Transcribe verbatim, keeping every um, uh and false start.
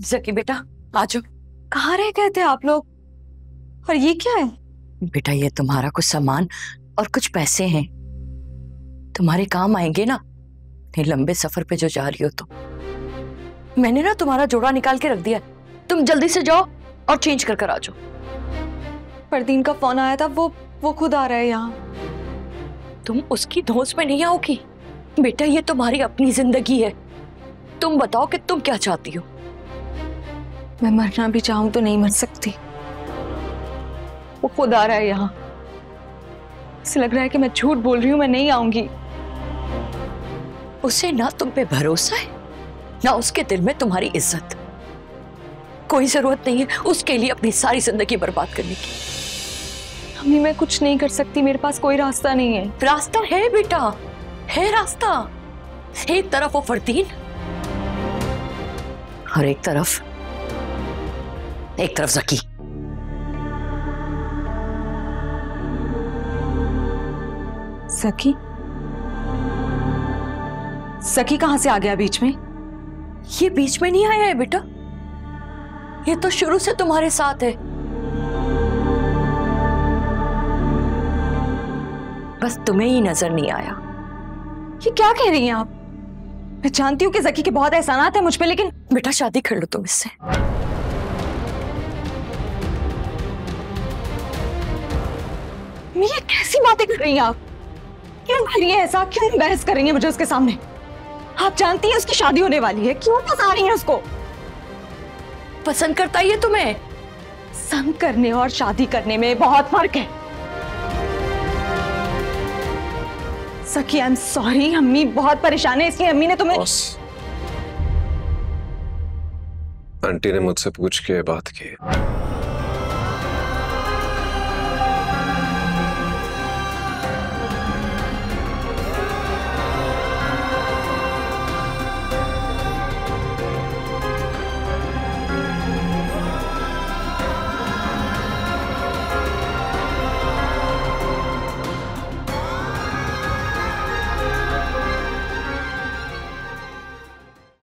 ज़की बेटा आ जाओ। कहाँ रह गए थे आप लोग? और ये क्या है? बेटा ये तुम्हारा कुछ सामान और कुछ पैसे हैं, तुम्हारे काम आएंगे ना लंबे सफर पे जो जा रही हो। तो मैंने ना तुम्हारा जोड़ा निकाल के रख दिया, तुम जल्दी से जाओ और चेंज कर कर आ जाओ। परदीन का फोन आया था, वो वो खुद आ रहा है यहाँ। तुम उसकी धौंस में नहीं आओगी बेटा, ये तुम्हारी अपनी जिंदगी है, तुम बताओ कि तुम क्या चाहती हो। मैं मरना भी चाहूं तो नहीं मर सकती, वो खुद आ रहा है यहाँ। ऐसा लग रहा है कि मैं झूठ बोल रही हूँ, मैं नहीं आऊंगी। उसे ना तुम पे भरोसा है ना उसके दिल में तुम्हारी इज्जत, कोई जरूरत नहीं है उसके लिए अपनी सारी जिंदगी बर्बाद करने की। मम्मी मैं कुछ नहीं कर सकती, मेरे पास कोई रास्ता नहीं है। रास्ता है बेटा, है रास्ता। एक तरफ वो फ़रदीन और एक तरफ एक तरफ ज़की। ज़की ज़की कहां से आ गया बीच में? ये बीच में नहीं आया है बेटा, ये तो शुरू से तुम्हारे साथ है। बस तुम्हें ही नजर नहीं आया। ये क्या कह रही हैं आप? मैं जानती हूँ कि ज़की के बहुत एहसानात हैं मुझ पे, लेकिन बेटा शादी कर लो तुम इससे। ये कैसी बातें कर रही हैं आप? क्यों कर रही हैं ऐसा, क्यों बहस कर रही हैं मुझे उसके सामने? आप जानती हैं उसकी शादी होने वाली है, क्यों फंसा रही हैं उसको? पसंद करता ही है तुम्हें। पसंद करने और शादी करने में बहुत फर्क है ज़की। आई एम सॉरी अम्मी, बहुत परेशान है इसलिए अम्मी ने तुम्हें। आंटी ने मुझसे पूछ के बात की।